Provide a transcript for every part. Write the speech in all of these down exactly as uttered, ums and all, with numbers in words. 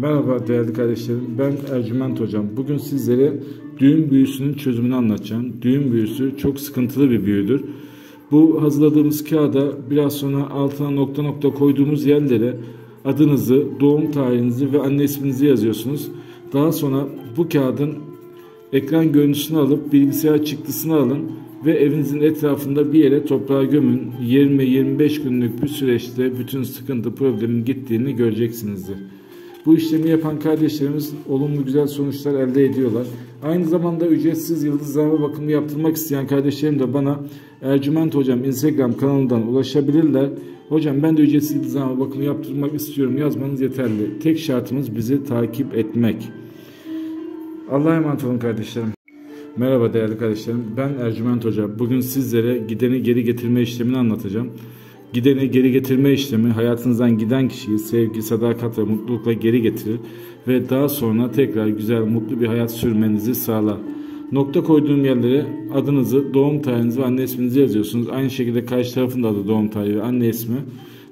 Merhaba değerli kardeşlerim, ben Ercüment Hocam. Bugün sizlere düğün büyüsünün çözümünü anlatacağım. Düğün büyüsü çok sıkıntılı bir büyüdür. Bu hazırladığımız kağıda biraz sonra altına nokta nokta koyduğumuz yerlere adınızı, doğum tarihinizi ve anne isminizi yazıyorsunuz. Daha sonra bu kağıdın ekran görüntüsünü alıp bilgisayar çıktısını alın ve evinizin etrafında bir yere toprağa gömün. yirmi yirmi beş günlük bir süreçte bütün sıkıntı, problemin gittiğini göreceksinizdir. Bu işlemi yapan kardeşlerimiz olumlu güzel sonuçlar elde ediyorlar. Aynı zamanda ücretsiz yıldızlarla bakımı yaptırmak isteyen kardeşlerim de bana Ercüment Hocam Instagram kanalından ulaşabilirler. Hocam ben de ücretsiz yıldızlarla bakımı yaptırmak istiyorum, yazmanız yeterli. Tek şartımız bizi takip etmek. Allah'a emanet olun kardeşlerim. Merhaba değerli kardeşlerim, ben Ercüment Hoca. Bugün sizlere gideni geri getirme işlemini anlatacağım. Gideni geri getirme işlemi hayatınızdan giden kişiyi sevgi, sadakat ve mutlulukla geri getirir ve daha sonra tekrar güzel, mutlu bir hayat sürmenizi sağlar. Nokta koyduğum yerlere adınızı, doğum tarihinizi ve anne isminizi yazıyorsunuz. Aynı şekilde karşı tarafın da adı, doğum tarihi ve anne ismi.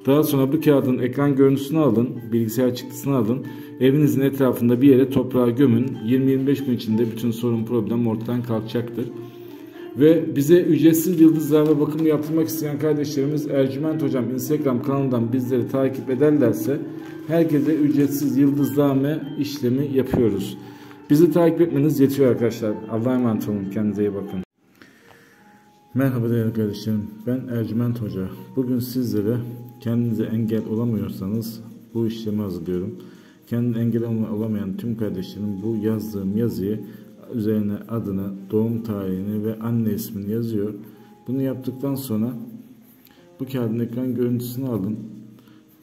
Daha sonra bu kağıdın ekran görüntüsünü alın, bilgisayar çıktısını alın, evinizin etrafında bir yere toprağa gömün. yirmi yirmi beş gün içinde bütün sorun, problem ortadan kalkacaktır. Ve bize ücretsiz yıldızlarla bakımı yaptırmak isteyen kardeşlerimiz Ercüment Hocam Instagram kanalından bizleri takip ederlerse herkese ücretsiz yıldızlarla işlemi yapıyoruz. Bizi takip etmeniz yetiyor arkadaşlar. Allah'a emanet olun. Kendinize iyi bakın. Merhaba değerli kardeşlerim. Ben Ercüment Hoca. Bugün sizlere kendinize engel olamıyorsanız bu işlemi hazırlıyorum. Kendine engel olamayan tüm kardeşlerim bu yazdığım yazıyı üzerine adını, doğum tarihini ve anne ismini yazıyor. Bunu yaptıktan sonra bu kağıdın ekran görüntüsünü alın,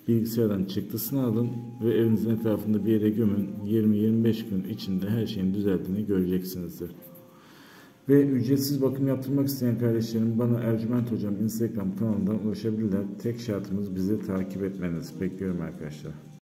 bilgisayardan çıktısını alın ve evinizin etrafında bir yere gömün. yirmi yirmi beş gün içinde her şeyin düzeldiğini göreceksinizdir. Ve ücretsiz bakım yaptırmak isteyen kardeşlerim bana Ercüment Hocam Instagram kanalından ulaşabilirler. Tek şartımız bizi takip etmeniz. Bekliyorum arkadaşlar.